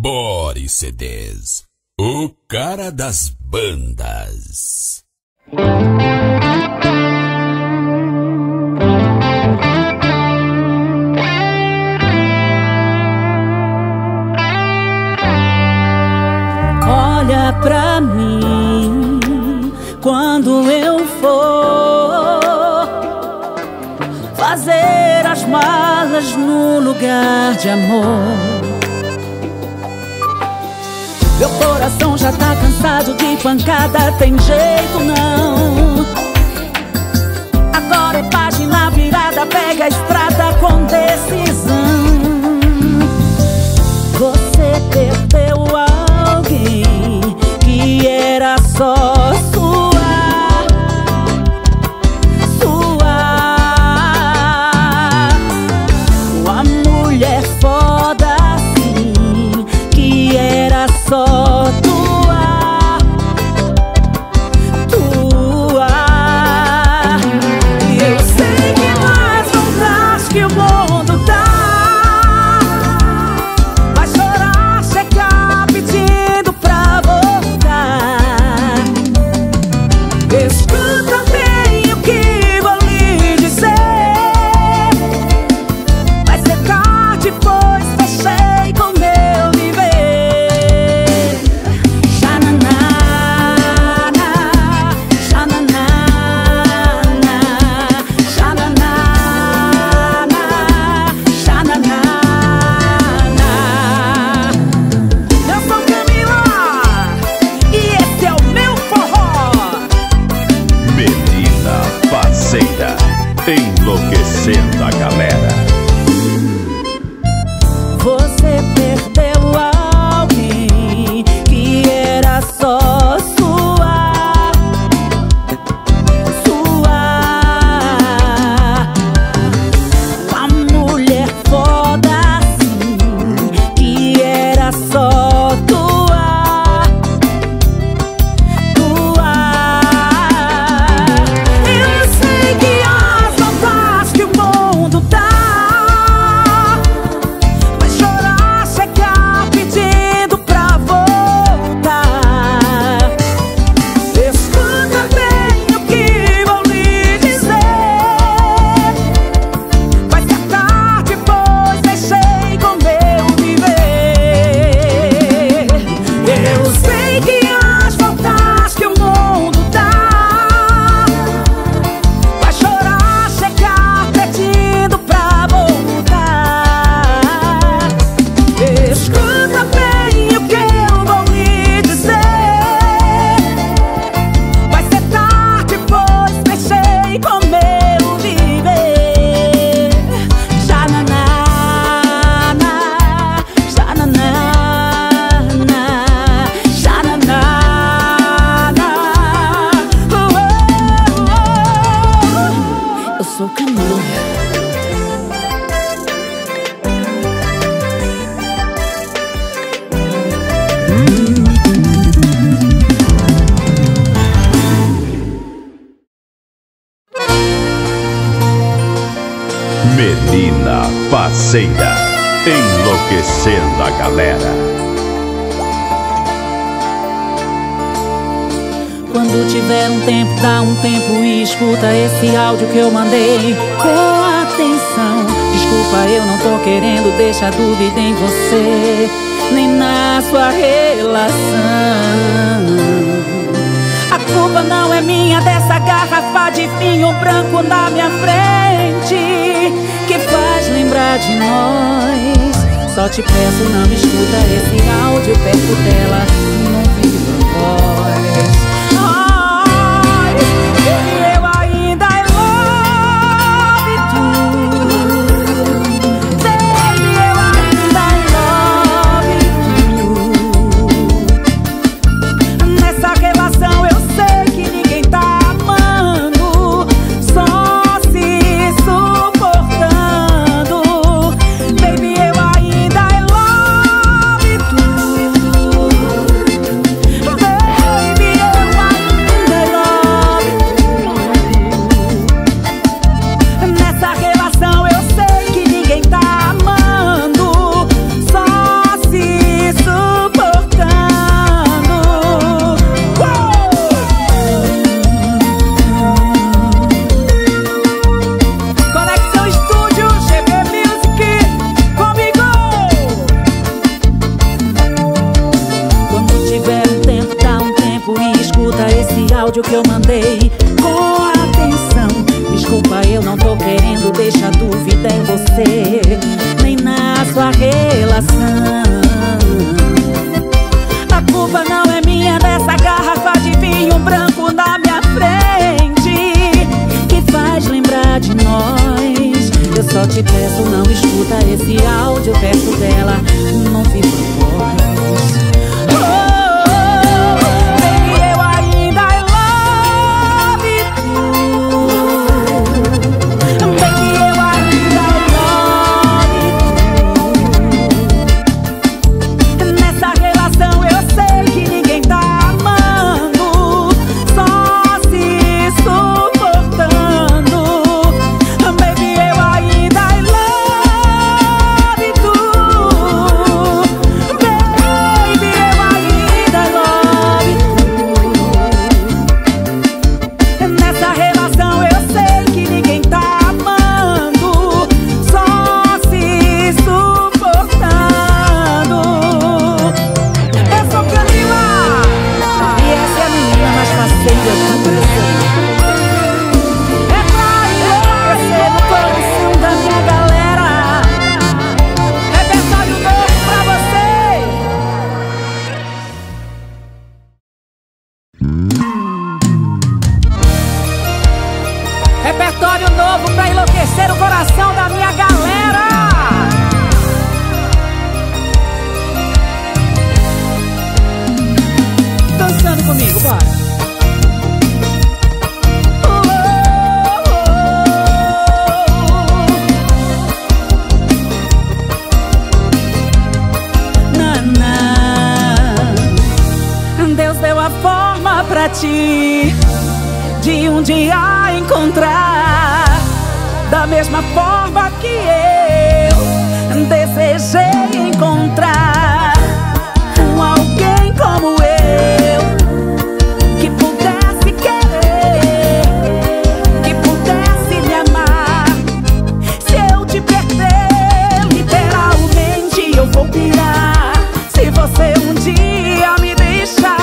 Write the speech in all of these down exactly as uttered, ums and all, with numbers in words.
Boris Cedez, o cara das bandas. Olha pra mim quando eu for fazer as malas no lugar de amor. Meu coração já tá cansado de pancada, tem jeito não. Agora é página virada, pega a estrada com decisão. Você perdeu alguém que era só sua, sua. Uma mulher foda assim que era só tua, tua. E eu sei que mais não traz que o mundo dá. Vai chorar, chegar pedindo pra voltar. Escuta bem o que vou lhe dizer. Vai ser tarde, pois fechei com meu viver. Menina Faceira, enlouquecendo a galera. Você perdeu alguém que era só sua, sua. Uma mulher foda assim que era só tua, tua. Eu sei que as vontades que o mundo dá. Vai chorar, chegar pedindo pra voltar. Escuta bem o que vou lhe dizer. Vai ser tarde, pois deixei com meu viver. Eu sei que as voltas que o mundo dá. Vai chorar, chegar pedindo pra voltar. Escuta bem o que eu vou lhe dizer. Vai ser tarde, pois deixei com meu viver. Xananá, xananá, xananá. Oh, oh, oh. Eu sou Camila. Menina Faceira, enlouquecendo a galera. Quando tiver um tempo, dá um tempo e escuta esse áudio que eu mandei com atenção. Desculpa, eu não tô querendo deixar dúvida em você, nem na sua relação. A culpa não é minha dessa garrafa de vinho branco na minha frente, que faz lembrar de nós. Só te peço, não me escuta esse áudio perto dela, não viva voz. Ai, que eu ainda love you. Baby, eu ainda love you. Nessa relação eu sei que ninguém tá amando, só que eu mandei com atenção. Desculpa, eu não tô querendo deixar dúvida em você, nem na sua relação. A culpa não é minha dessa garrafa de vinho branco na minha frente que faz lembrar de nós. Eu só te peço, não escuta esse áudio perto dela, não vivo mais. De um dia encontrar da mesma forma que eu desejei encontrar um alguém como eu, que pudesse querer, que pudesse me amar. Se eu te perder, literalmente eu vou pirar. Se você um dia me deixar,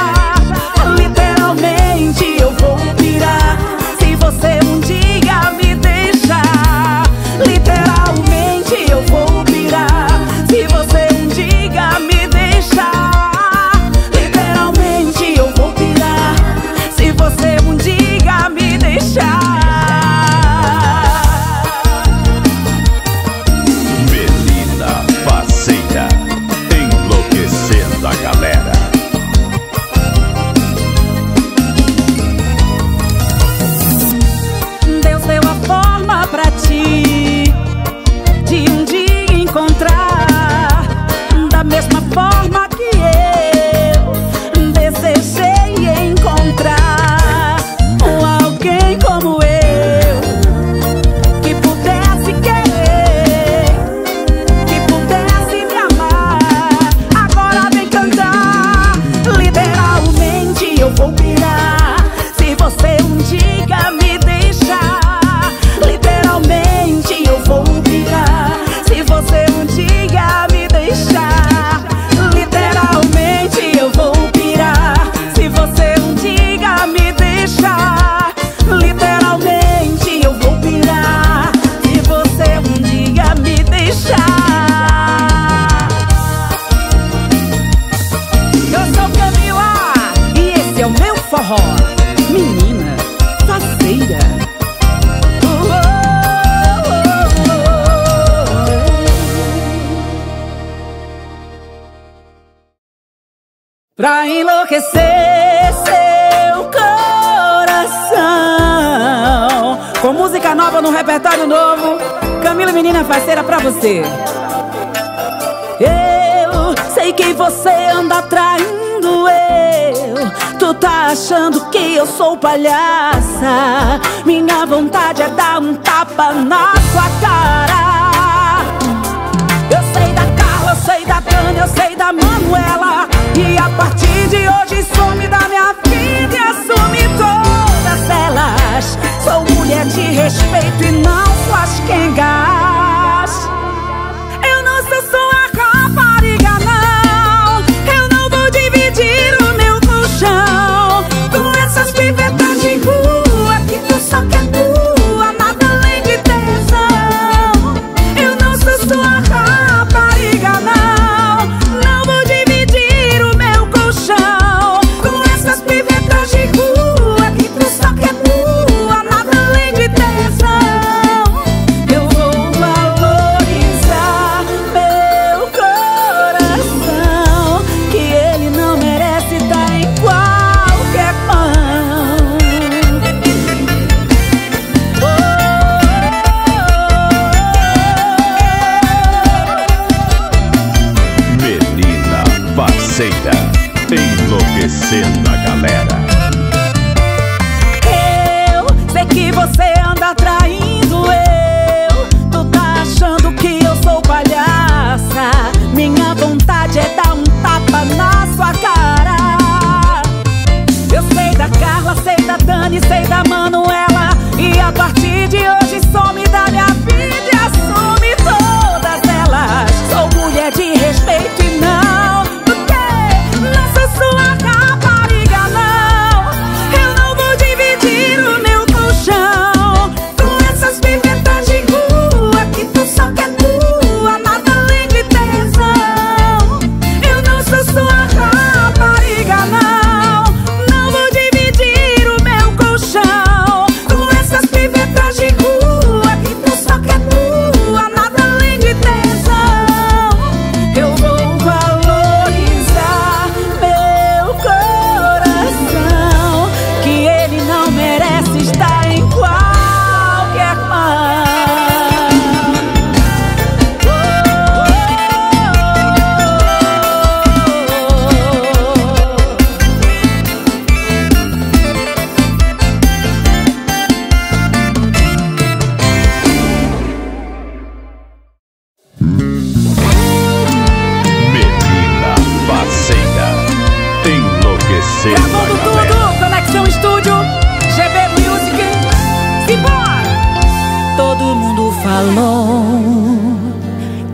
eu vou pirar. Se você um dia me deixar, literalmente eu vou pirar. Se você um dia me deixar, literalmente eu vou pirar. Se você um dia me deixar. Menina Faceira, enlouquecendo a galera. Pra enlouquecer seu coração, com música nova no repertório novo, Camila Menina Faceira pra você. Eu sei que você anda traindo eu, tu tá achando que eu sou palhaça. Minha vontade é dar um tapa na sua cara. Eu sei da Carla, eu sei da Tânia, eu sei da Manuela. E a partir de hoje some da minha vida e assume todas elas. Sou mulher de respeito e não suas quengas. Eu não sou sua rapariga, não. Eu não vou dividir o meu colchão com essas pivetas. Faceira, enlouquecendo a galera. Eu sei que você anda traindo eu. Tu tá achando que eu sou palhaça? Minha vontade é dar um tapa na sua cara. Eu sei da Carla, sei da Dani, sei da Manuela. E a partir de hoje some da minha vida e assume todas elas. Sou mulher de respeito e não, porque não sou sua rapariga, não. Eu não vou dividir o meu colchão com essas pimentas de rua que tu só quer tua, nada além de tesão. Eu não sou sua rapariga, não. Não vou dividir o meu colchão com essas pimentas de rua que tu só quer tua, nada além de tesão. Eu vou valorizar meu coração, que ele não merece estar em qualquer Menina Faceira, enlouquecendo Gravando a galera. tudo, Conexão Estúdio, G B Music, simbora! Todo mundo falou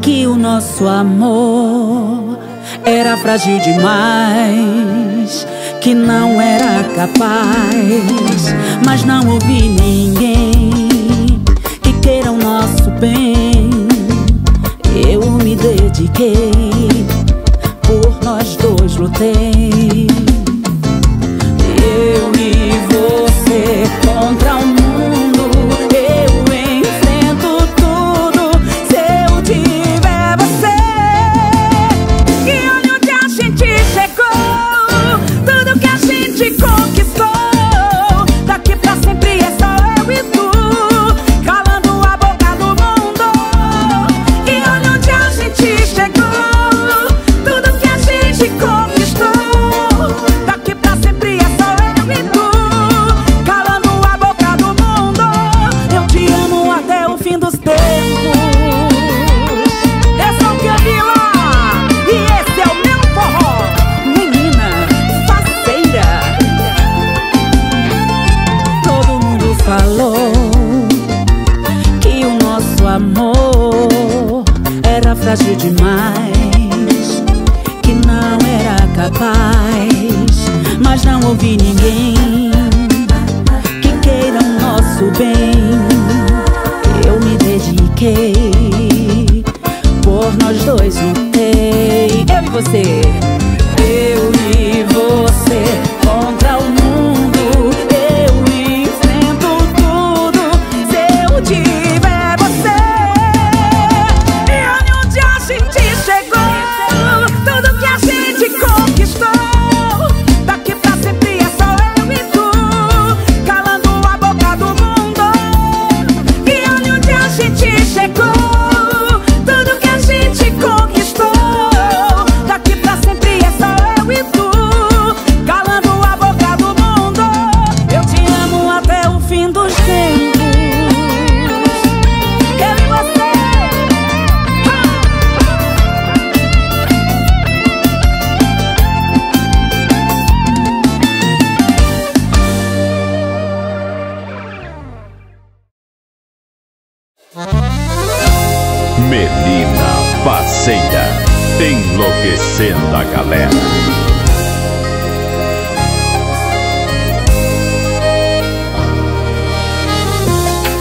que o nosso amor era frágil demais, que não era capaz, mas não ouvi ninguém que queira o nosso bem. Eu me dediquei, por nós dois lutei, eu e você contra o mundo. Eu enfrento tudo se eu tiver você. E olha onde a gente chegou, tudo que a gente conquistou. Daqui pra sempre é só eu e tu, calando a boca do mundo. E olha onde a gente chegou, tudo que a gente conquistou. Daqui pra sempre é só eu e tu, calando a boca do mundo. Eu te amo até o fim dos tempos. Essa é o Camila e esse é o meu forró. Menina Faceira. Todo mundo falou que o nosso amor era frágil demais, que não era capaz, mas não ouvi ninguém que queira o nosso bem. Eu me dediquei, por nós dois lutei, eu e você. Eu e você contra o mundo. Eu enfrento tudo se eu tiver você. E olha onde a gente chegou, tudo que a gente conquistou. Daqui pra sempre é só eu e tu, calando a boca do mundo. E olha onde a gente chegou, tudo que a gente conquistou. Daqui pra sempre é só eu e tu, calando a boca do mundo. Eu te amo até o fim dos tempos. Eu e você. Ah! Menina Faceira, enlouquecendo a galera.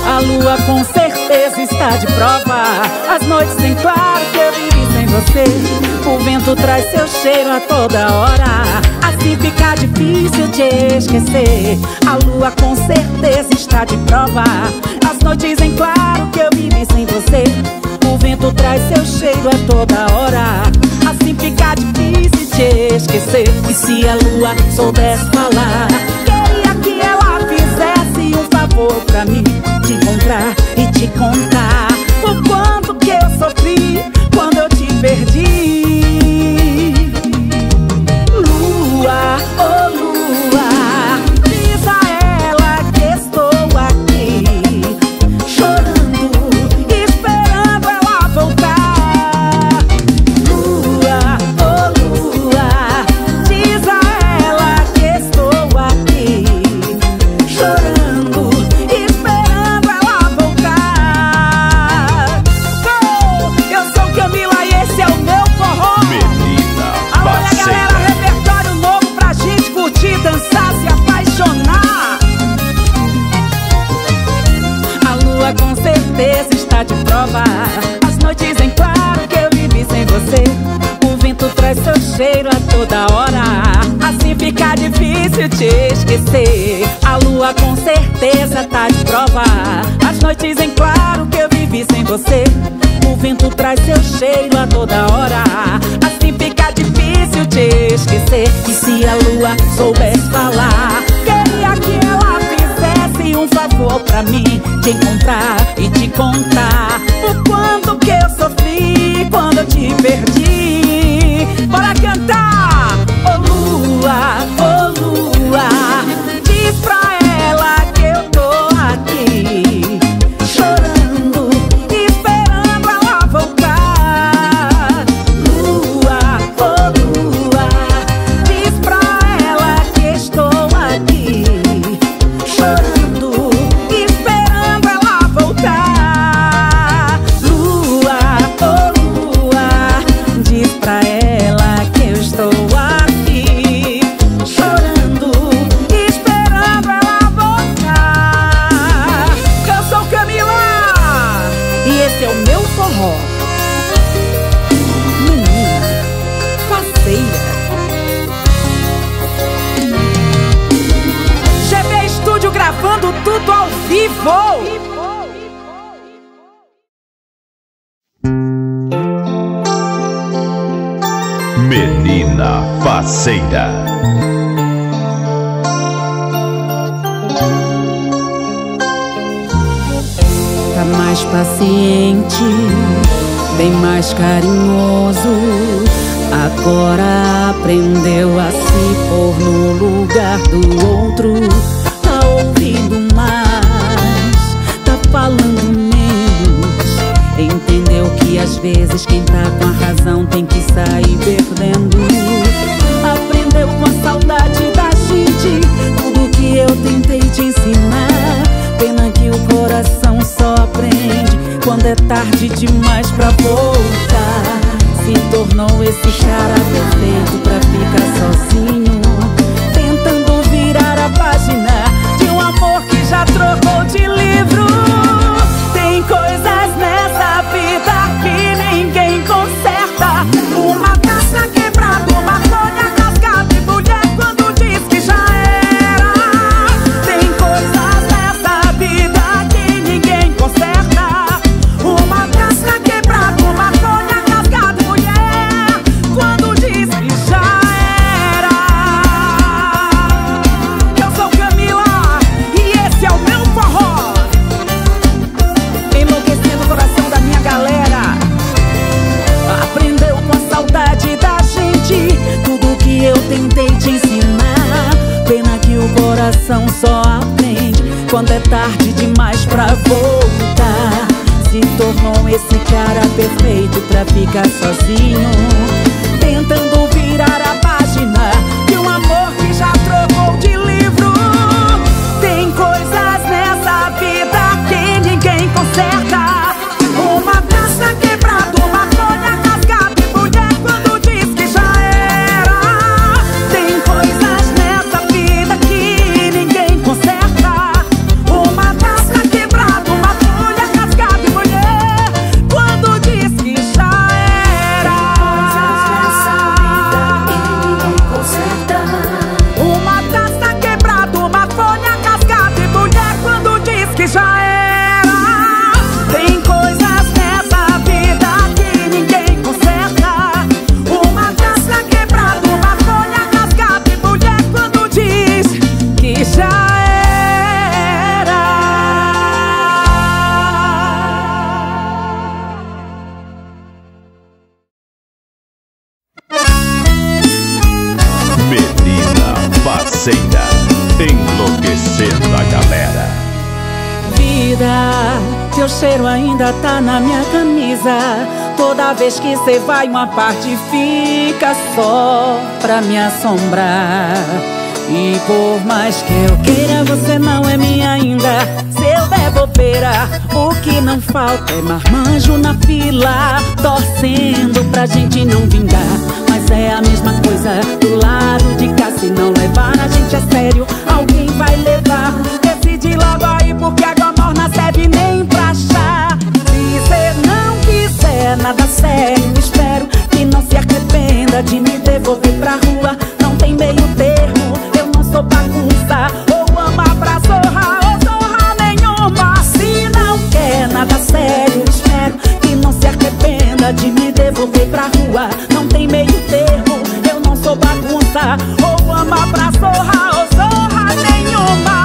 A lua com certeza está de prova. As noites sem claro que eu vivi sem você. O vento traz seu cheiro a toda hora, assim fica difícil te esquecer. A lua com certeza está de prova. As noites em claro que eu vivi sem você. O vento traz seu cheiro a toda hora, assim fica difícil te esquecer. E se a lua soubesse falar, queria que ela fizesse um favor pra mim, te encontrar e te contar o quanto que eu sofri quando eu te perdi. cheiro a toda hora. Assim fica difícil te esquecer. A lua com certeza tá de prova. As noites em claro que eu vivi sem você. O vento traz seu cheiro a toda hora. Assim fica difícil te esquecer. E se a lua soubesse falar, queria que ela fizesse um favor pra mim, te encontrar e te contar o quanto que eu sofri quando eu te perdi. Bora cantar! Ô lua, ô lua, diz pra ela que eu tô aqui chorando, esperando ela voltar. Lua, ô lua, diz pra ela que estou aqui chorando, esperando ela voltar. Lua, ô lua, diz pra ela que eu estou aqui chorando, esperando ela voltar. Canção Camila! E esse é o meu forró. Menina Faceira. G B Estúdio gravando tudo ao vivo. Menina Faceira. Tá mais paciente, bem mais carinhoso. Agora aprendeu a se pôr no lugar do outro. Tá ouvindo mais, tá falando menos. Entendeu que às vezes quem tá com a razão tem que sair perdendo. Aprendeu com a saudade da gente tudo que eu tentei te ensinar. Pena que o coração só aprende quando é tarde demais pra voltar. Se tornou esse cara perfeito pra ficar sozinho, tentando virar a página de um amor que já trocou de livro. Tem coisas nessa vida que ninguém conserta. Uma taça quebrada, uma folha rasgada e mulher quando diz que já era. Tem coisas nessa vida que ninguém conserta. Uma taça quebrada, uma folha rasgada e mulher quando diz que já era. Eu sou Camila e esse é o meu forró, enlouquecendo o coração da minha galera. Aprendeu com a saudade da gente tudo que eu tentei te ensinar. Pena que o coração só aprende quando é tarde demais pra voltar. Se tornou esse cara perfeito pra ficar sozinho, tentando virar a página de um amor que já trocou de livro. Tem coisas nessa vida que ninguém conserta. Uma taça quebrada, uma folha rasgada e mulher quando diz que já era. Tem coisas nessa vida que ninguém conserta. Uma taça quebrada, uma folha rasgada e mulher quando diz que já era. Uma taça quebrada, uma folha rasgada e mulher quando diz que já era. Tem coisas nessa vida que ninguém conserta. Uma taça quebrada, uma folha rasgada e mulher quando diz que já era. Menina Faceira, enlouquecendo a galera. Vida, teu cheiro ainda tá na minha camisa. Toda vez que cê vai, uma parte fica só pra me assombrar. E por mais que eu queira, você não é minha ainda. Se eu der bobeira, o que não falta é marmanjo na fila, torcendo pra gente não vingar. Mas é a mesma coisa do lado de cá. Se não levar a gente a sério, alguém vai levar. Decide logo aí, porque água morna serve nem pra chá. Se cê não quiser nada sério, espero que não se arrependa de me devolver tem meio termo, eu não sou bagunça. Ou ama pra zorra, ou zorra nenhuma.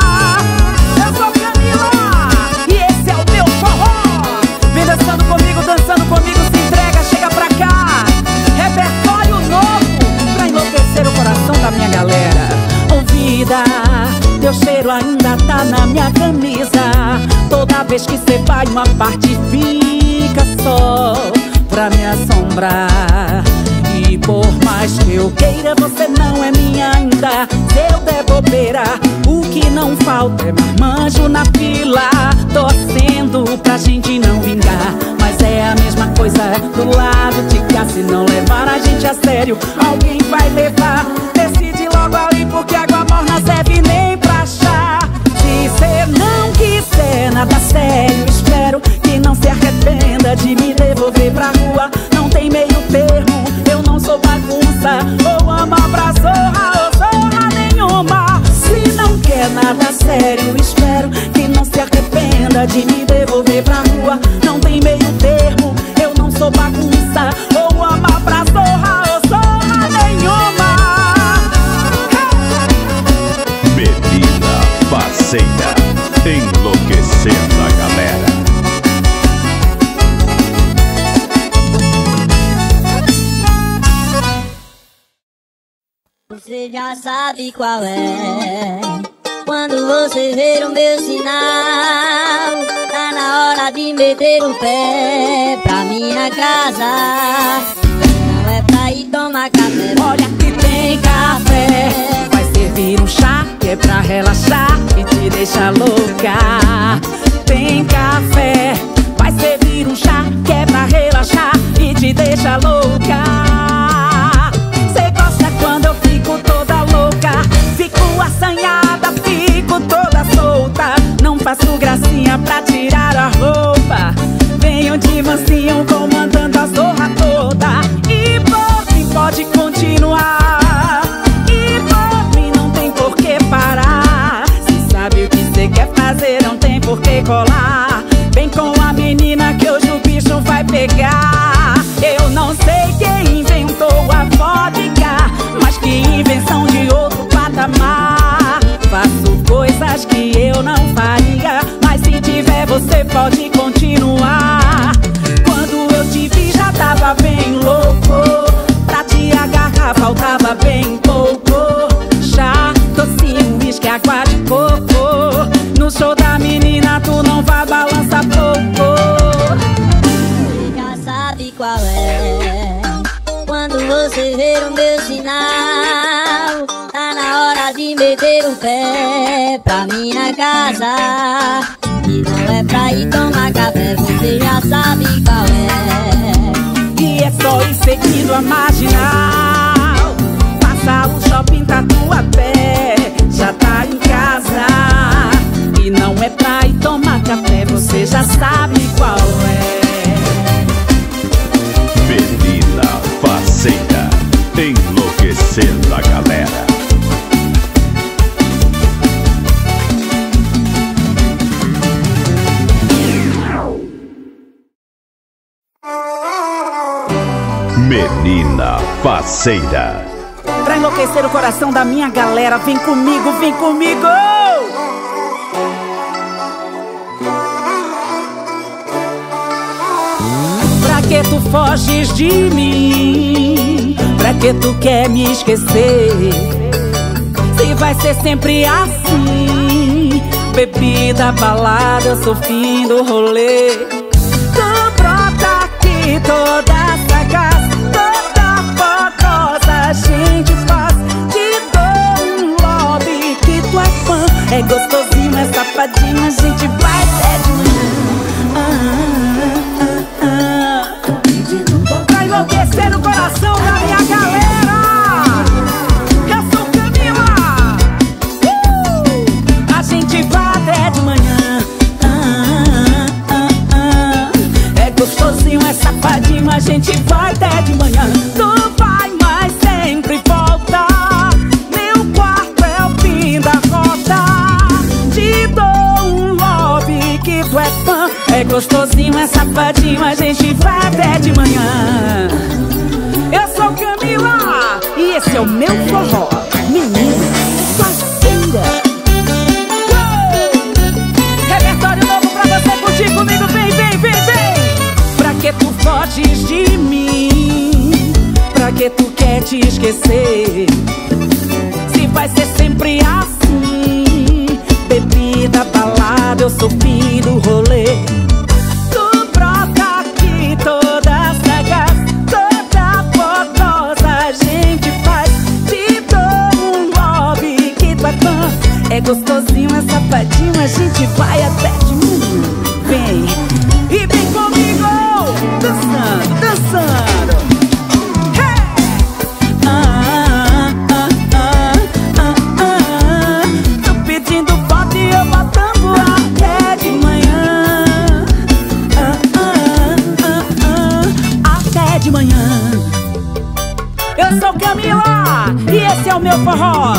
Eu sou Camila e esse é o meu forró. Vem dançando comigo, dançando comigo, se entrega, chega pra cá. Repertório novo pra enlouquecer o coração da minha galera. Ouvida, teu cheiro ainda tá na minha camisa. Toda vez que cê vai, uma parte fica só pra me assombrar. E por mais que eu queira, você não é minha ainda. Se eu der bobeira, o que não falta é marmanjo na fila, torcendo pra gente não vingar. Mas é a mesma coisa do lado de cá. Se não levar a gente a sério, alguém vai levar. Decide logo ali, porque água morna serve nem pra chá. Se cê não quiser nada sério, espero que não se arrependa de me devolver pra rua. Não tem meio termo, eu não sou bagunça. Ou ama pra zorra, ou zorra nenhuma. Se não quer nada sério, espero que não se arrependa de me devolver pra rua. Não tem meio termo, eu não sou bagunça. Ou ama pra zorra, ou zorra nenhuma. Menina Faceira, enlouquecendo a galera. Você já sabe qual é. Quando você ver o meu sinal, tá na hora de meter o pé pra minha casa. Não é pra ir tomar café. Olha que tem café. Vai servir um chá que é pra relaxar e te deixa louca. Tem café. Vai servir um chá que é pra relaxar e te deixa louca. Cê gosta quando eu fico toda louca, fico assanhada, fico toda solta. Não faço gracinha pra tirar a roupa, venho de mansinho comandando a zorra toda. E por mim pode continuar, e por mim não tem por que parar. Se sabe o que cê quer fazer, não tem por que colar. Vem com a menina que hoje o bicho vai pegar. Eu não sei quem inventou a vodka, mas que invenção de outro patamar. Faço coisas que eu não faria, mas se tiver você pode continuar. Quando eu te vi já tava bem louco, pra te agarrar faltava bem pouco. Chá, docinho, uísque, água de coco. No show da menina tu não vai balançar pouco. Já sabe qual é. Quando você ver o meu sinal, tá na hora de meter o pé pra minha casa. E não é pra ir tomar café, você já sabe qual é. E é só ir seguindo a marginal, passa o shopping, tá tua pé, já tá em casa. E não é pra ir tomar café, você já sabe qual é. Menina Faceira, enlouquecendo a galera. Menina Faceira, pra enlouquecer o coração da minha galera. Vem comigo, vem comigo. Pra que tu foges de mim? Pra que tu quer me esquecer? Se vai ser sempre assim, bebida, balada, eu sou fim do rolê. Tu brota aqui toda sagaz, toda fogosa, a gente faz. Te dou um lobby que tu é fã, é gostosinho, é safadinho, a gente vai até de manhã. Ah, ah, ah. Pra enlouquecer o coração da minha galera, eu sou Camila. uh! A gente vai até de manhã. ah, ah, ah, ah. É gostosinho, é safadinho, a gente vai até de manhã. Tu vai, mas sempre volta. Meu quarto é o fim da rota. Te dou um lobby que tu é fã, é gostosinho, é safadinho, a gente vai até de manhã. Eu sou Esse é o meu forró, menina faceira. Uou! Repertório novo pra você curtir comigo, vem, vem, vem, vem. Pra que tu foges de mim? Pra que tu quer te esquecer? Se vai ser sempre assim, bebida, balada, eu sou fim do rolê. É gostosinho, é safadinho, a gente vai até diminuir. Vem, e vem comigo, dançando, dançando. Hey! Ah, ah, ah, ah, ah, ah. Tô pedindo foto e eu botando até de manhã. Ah, ah, ah, ah, até de manhã. Eu sou Camila e esse é o meu forró.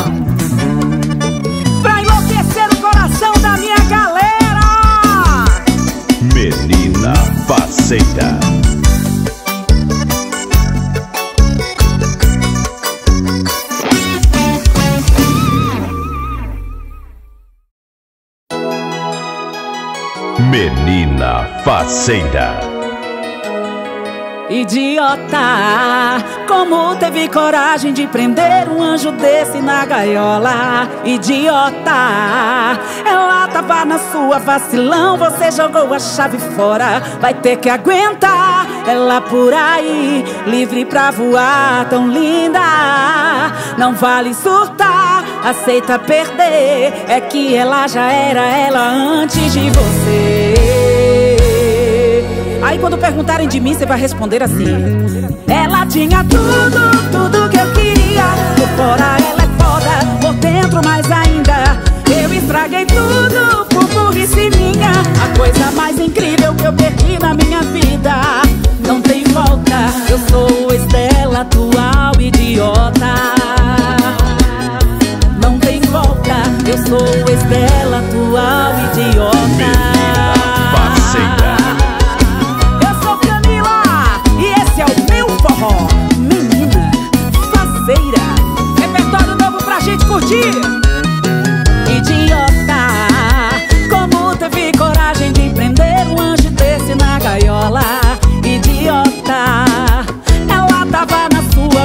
Faceira. Menina faceira. Idiota, como teve coragem de prender um anjo desse na gaiola? Idiota, ela tava na sua, vacilão, você jogou a chave fora. Vai ter que aguentar ela por aí, livre pra voar, tão linda. Não vale surtar, aceita perder, é que ela já era ela antes de você. Aí quando perguntarem de mim, você vai responder assim: ela tinha tudo, tudo que eu queria. Por fora ela é foda, por dentro mais ainda. Eu estraguei tudo por burrice minha. A coisa mais incrível que eu perdi na minha vida não tem volta. Eu sou o Estela, atual idiota. Não tem volta. Eu sou o Estela, atual idiota. Menina faceira. Eu sou Camila e esse é o meu forró. Menina faceira. Repertório novo pra gente curtir.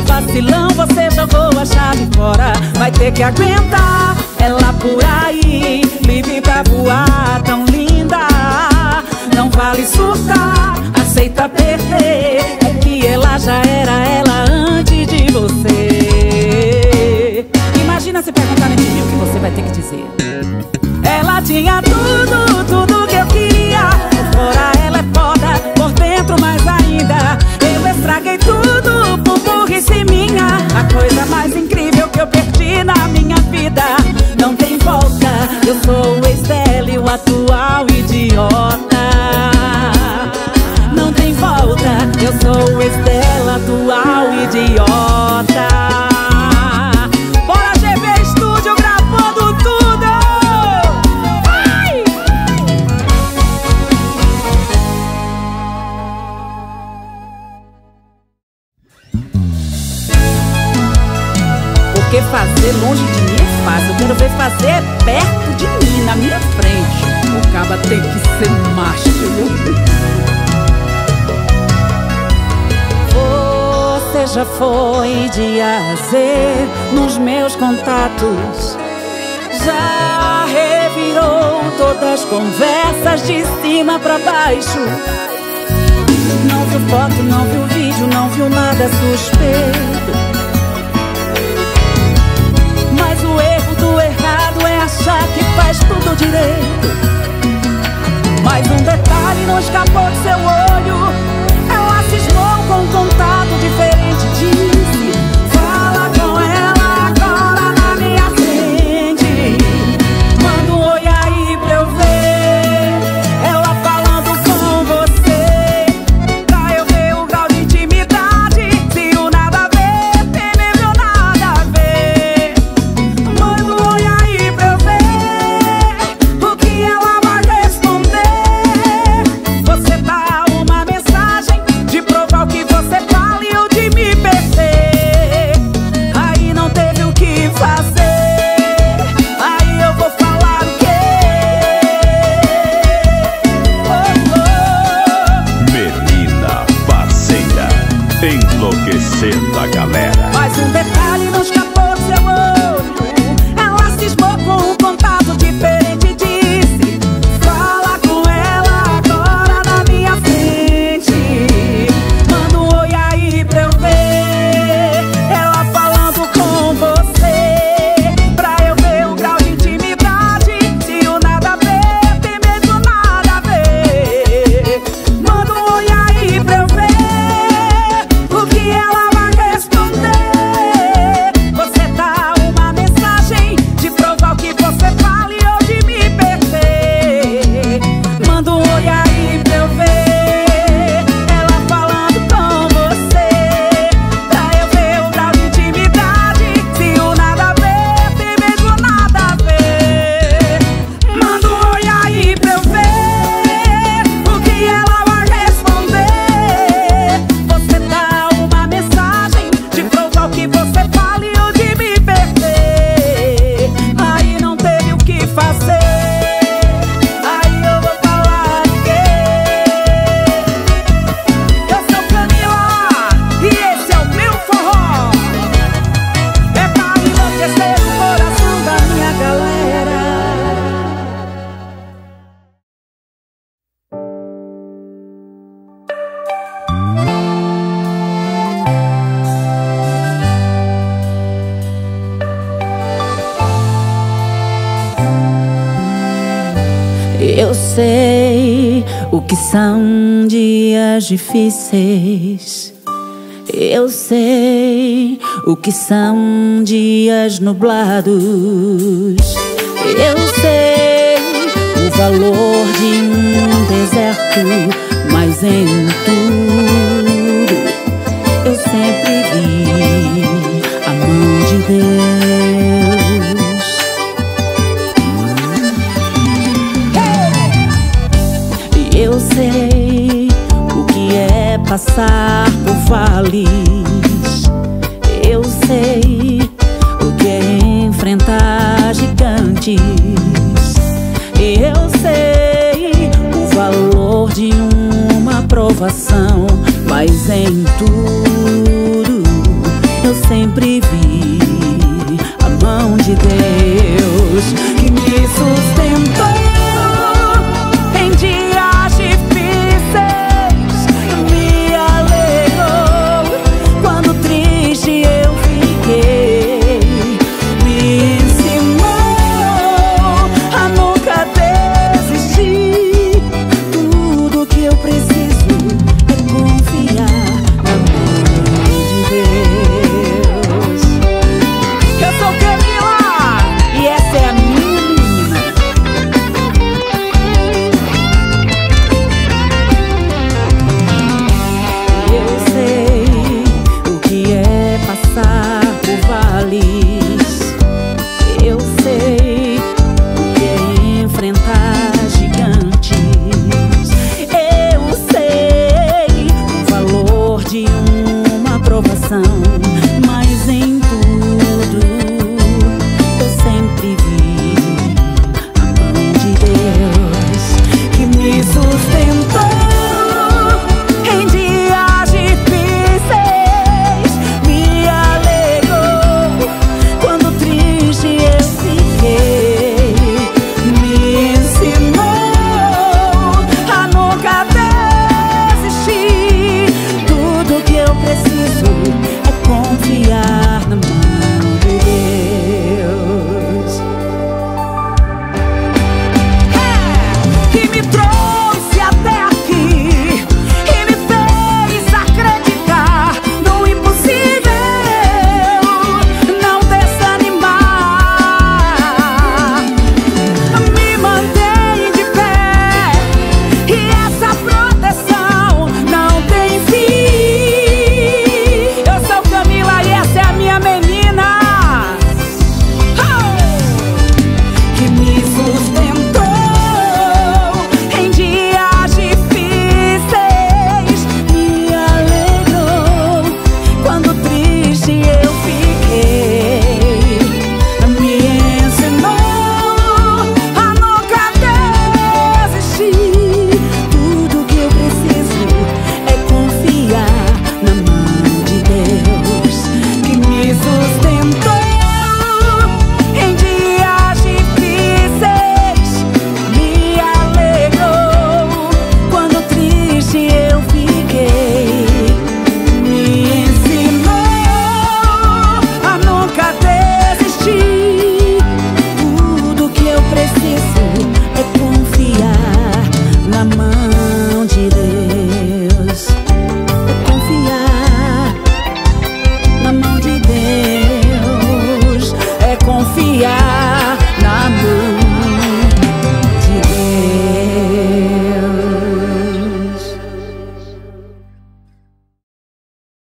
Vacilão, você jogou a chave fora. Vai ter que aguentar ela por aí, livre pra voar, tão linda. Não vale surtar, aceita perder, é que ela já era ela antes de você. Imagina se perguntarem de mim o que você vai ter que dizer. Ela tinha tudo, tudo que eu queria. Por fora ela é foda, por dentro mais ainda. Eu estraguei tudo por burrice minha. A coisa mais incrível que eu perdi na minha vida não tem volta. Eu sou o Estela e o atual idiota. Não tem volta. Eu sou o Estela, atual idiota. Porque fazer longe de mim é fácil, eu quero ver fazer perto de mim, na minha frente. O caba tem que ser macho. Você já foi de A a Z nos meus contatos, já revirou todas as conversas de cima pra baixo. Não viu foto, não viu vídeo, não viu nada suspeito. O erro do errado é achar que faz tudo direito. Mas um detalhe não escapou de seu olho: ela cismou com um contato diferente. Disse: fala com ela agora na minha frente. Manda um oi aí pra eu ver ela falando com você, pra eu ver o grau de intimidade. Se o nada a ver tem meu nada a ver, você dá uma mensagem de provar o que você fala e eu de me perder. esquecer da galera. Mas um detalhe não escapou do seu olho, ela cismou com um contato diferente e disse: fala com ela agora na minha frente, manda um oi aí pra eu ver ela falando com você, pra eu ver o grau de intimidade, se o nada a ver tem mesmo nada a ver. Manda um oi aí pra eu ver o que ela vai responder. Você dá uma mensagem de provar o que você fale ou de me perder. Manda um oi aí pra eu ver ela falando com você, pra eu ver o grau de intimidade, se o nada a ver tem mesmo nada a ver. Manda um oi aí pra eu ver o que ela vai responder. Você dá uma mensagem de provar o que você fale ou de me perder. Aí não teve o que fazer, aí eu vou falar de quê? Eu sou Camila e esse é o meu forró, é pra enlouquecer o coração da minha galera. Eu sei o que são dias difíceis, eu sei o que são dias nublados, eu sei o valor de um deserto, mas em tudo eu sempre vi a mão de Deus. Eu sei o que é passar por vales, eu sei o que é enfrentar gigantes, eu sei o valor de uma provação, mas em tudo eu sempre vi a mão de Deus que me sustentou. Mas